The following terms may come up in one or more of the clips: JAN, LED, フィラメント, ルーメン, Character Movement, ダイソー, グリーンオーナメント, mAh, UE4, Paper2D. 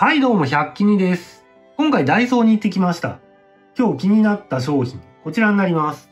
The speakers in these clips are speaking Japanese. はいどうも、100均にです。今回ダイソーに行ってきました。今日気になった商品、こちらになります。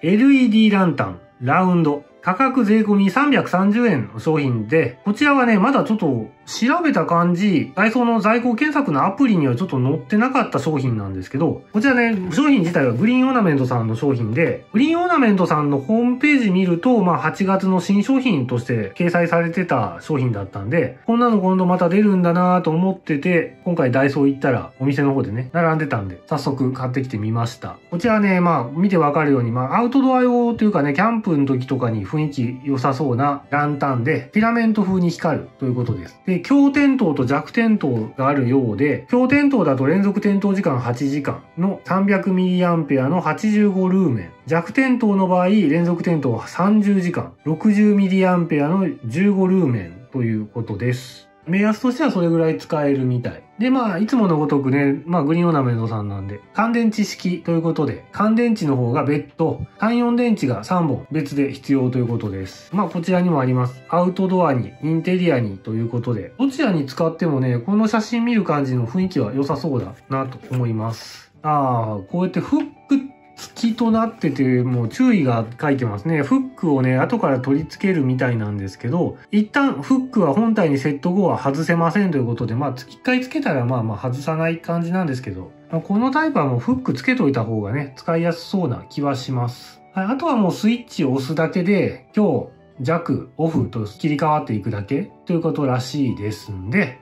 LED ランタン、ラウンド。価格税込み330円の商品で、こちらはね、まだちょっと調べた感じ、ダイソーの在庫検索のアプリにはちょっと載ってなかった商品なんですけど、こちらね、商品自体はグリーンオーナメントさんの商品で、グリーンオーナメントさんのホームページ見ると、8月の新商品として掲載されてた商品だったんで、こんなの今度また出るんだなぁと思ってて、今回ダイソー行ったらお店の方でね、並んでたんで、早速買ってきてみました。こちらね、見てわかるように、アウトドア用というかね、キャンプの時とかに、雰囲気良さそうなランタンで、フィラメント風に光るということです。で、強点灯と弱点灯があるようで、強点灯だと連続点灯時間8時間の 300mAh の85ルーメン。弱点灯の場合、連続点灯は30時間、60mAh の15ルーメンということです。目安としてはそれぐらい使えるみたい。で、いつものごとくね、グリーンオーナメントさんなんで、乾電池式ということで、乾電池の方が別途、3、4電池が3本別で必要ということです。こちらにもあります。アウトドアに、インテリアにということで、どちらに使ってもね、この写真見る感じの雰囲気は良さそうだなと思います。こうやってフック付きとなってて、もう注意が書いてますね。フックをね、後から取り付けるみたいなんですけど、一旦フックは本体にセット後は外せませんということで、一回付けたら外さない感じなんですけど、このタイプはもうフック付けといた方がね、使いやすそうな気はします。はい、あとはもうスイッチを押すだけで、強、弱、オフと切り替わっていくだけということらしいですんで、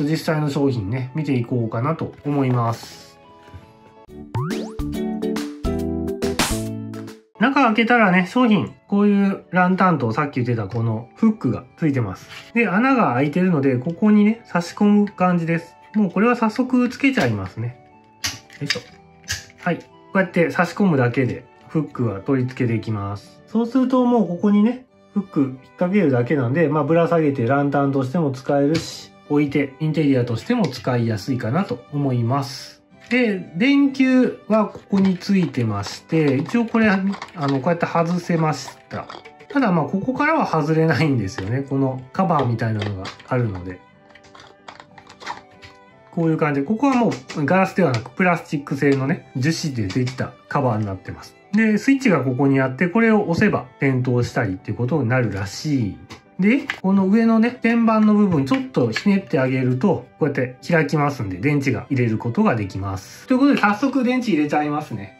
実際の商品ね、見ていこうかなと思います。中開けたらね、商品、こういうランタンとさっき言ってたこのフックがついてます。で、穴が開いてるので、ここにね、差し込む感じです。もうこれは早速つけちゃいますね。よいしょ。はい。こうやって差し込むだけで、フックは取り付けできます。そうするともうここにね、フック引っ掛けるだけなんで、ぶら下げてランタンとしても使えるし、置いてインテリアとしても使いやすいかなと思います。で、電球はここについてまして、一応これ、こうやって外せました。ただここからは外れないんですよね。このカバーみたいなのがあるので。こういう感じで、ここはもうガラスではなくプラスチック製のね、樹脂でできたカバーになってます。で、スイッチがここにあって、これを押せば点灯したりっていうことになるらしい。で、この上のね、天板の部分ちょっとひねってあげると、こうやって開きますんで、電池が入れることができます。ということで、早速電池入れちゃいますね。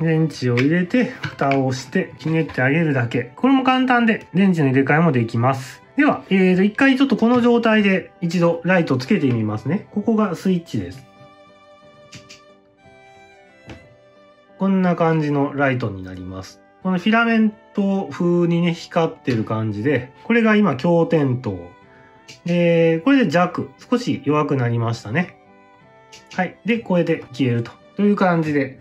電池を入れて、蓋をして、ひねってあげるだけ。これも簡単で、電池の入れ替えもできます。では、一回ちょっとこの状態で、一度ライトつけてみますね。ここがスイッチです。こんな感じのライトになります。このフィラメント風にね、光ってる感じで、これが今強点灯。で、これで弱、少し弱くなりましたね。はい。で、これで消えると。という感じで。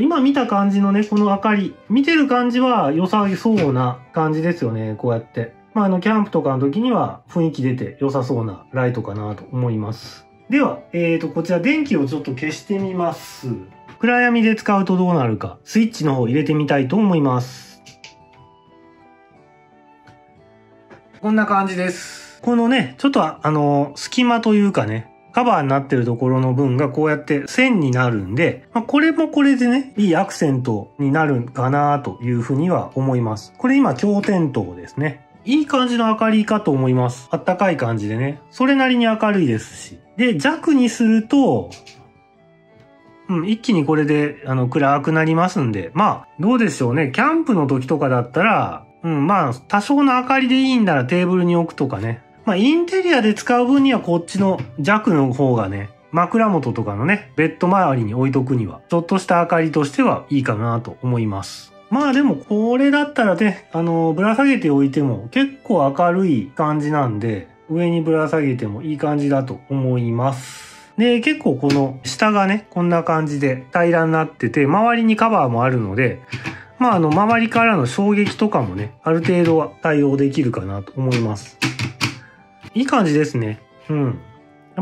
今見た感じのね、この明かり。見てる感じは良さそうな感じですよね、こうやって。キャンプとかの時には雰囲気出て良さそうなライトかなと思います。では、こちら電気をちょっと消してみます。暗闇で使うとどうなるか、スイッチの方入れてみたいと思います。こんな感じです。このね、ちょっと隙間というかね、カバーになってるところの分がこうやって線になるんで、これもこれでね、いいアクセントになるかなというふうには思います。これ今、強点灯ですね。いい感じの明かりかと思います。あったかい感じでね。それなりに明るいですし。で、弱にすると、一気にこれで、暗くなりますんで。どうでしょうね。キャンプの時とかだったら、多少の明かりでいいんならテーブルに置くとかね。インテリアで使う分にはこっちの弱の方がね、枕元とかのね、ベッド周りに置いとくには、ちょっとした明かりとしてはいいかなと思います。でも、これだったらね、ぶら下げておいても結構明るい感じなんで、上にぶら下げてもいい感じだと思います。で、結構この下がね、こんな感じで平らになってて、周りにカバーもあるので、周りからの衝撃とかもね、ある程度は対応できるかなと思います。いい感じですね。や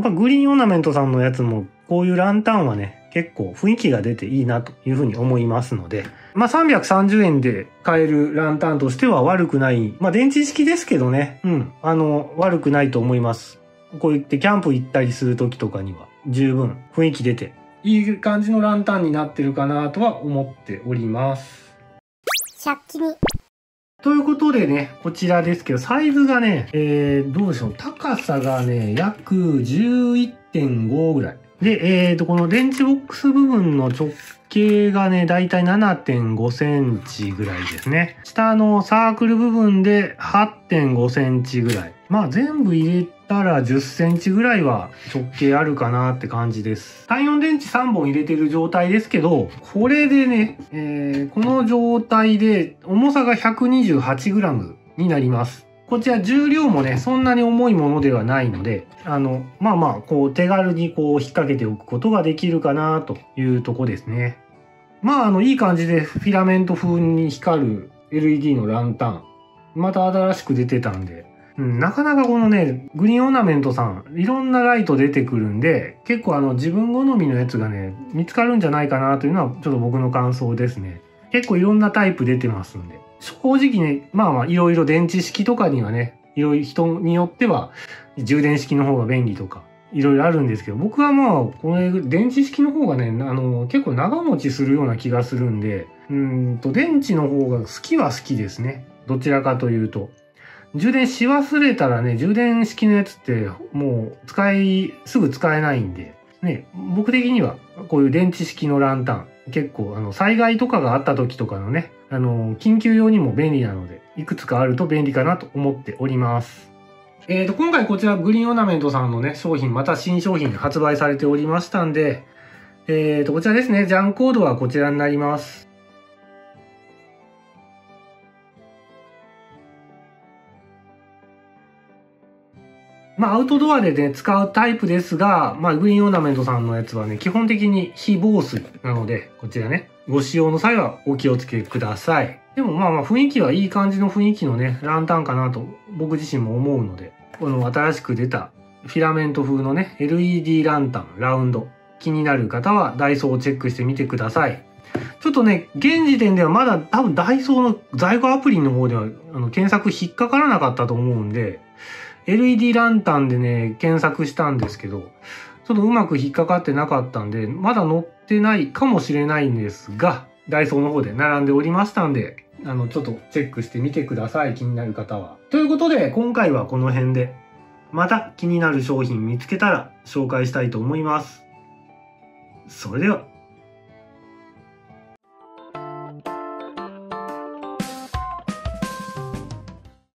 っぱグリーンオーナメントさんのやつも、こういうランタンはね、結構雰囲気が出ていいなというふうに思いますので、330円で買えるランタンとしては悪くない。電池式ですけどね、悪くないと思います。こう言ってキャンプ行ったりする時とかには十分雰囲気出ていい感じのランタンになってるかなとは思っております。ということでね、こちらですけど、サイズがね、どうでしょう。高さがね、約 11.5 ぐらい。で、この電池ボックス部分の直径がね、だいたい 7.5 センチぐらいですね。下のサークル部分で 8.5 センチぐらい。全部入れたら10センチぐらいは直径あるかなって感じです。単4電池3本入れてる状態ですけど、これでね、この状態で重さが 128g になります。こちら重量もね、そんなに重いものではないので、こう手軽にこう引っ掛けておくことができるかなというとこですね。いい感じでフィラメント風に光る LED のランタン。また新しく出てたんで。なかなかこのね、グリーンオーナメントさん、いろんなライト出てくるんで、結構自分好みのやつがね、見つかるんじゃないかなというのは、ちょっと僕の感想ですね。結構いろんなタイプ出てますんで。正直ね、いろいろ電池式とかにはね、いろいろ人によっては、充電式の方が便利とか、いろいろあるんですけど、僕はこれ、電池式の方がね、結構長持ちするような気がするんで、電池の方が好きは好きですね。どちらかというと。充電し忘れたらね、充電式のやつってもうすぐ使えないんで、ね、僕的にはこういう電池式のランタン、結構災害とかがあった時とかのね、緊急用にも便利なので、いくつかあると便利かなと思っております。今回こちらグリーンオーナメントさんのね、商品、また新商品発売されておりましたんで、こちらですね、JANコードはこちらになります。アウトドアでね、使うタイプですが、グリーンオーナメントさんのやつはね、基本的に非防水なので、こちらね、ご使用の際はお気をつけください。でも雰囲気はいい感じの雰囲気のね、ランタンかなと、僕自身も思うので、この新しく出たフィラメント風のね、LED ランタン、ラウンド。気になる方はダイソーをチェックしてみてください。ちょっとね、現時点ではまだ多分ダイソーの在庫アプリの方では、検索引っかからなかったと思うんで、LED ランタンでね、検索したんですけど、ちょっとうまく引っかかってなかったんで、まだ載ってないかもしれないんですが、ダイソーの方で並んでおりましたんで、ちょっとチェックしてみてください、気になる方は。ということで、今回はこの辺で、また気になる商品見つけたら紹介したいと思います。それでは。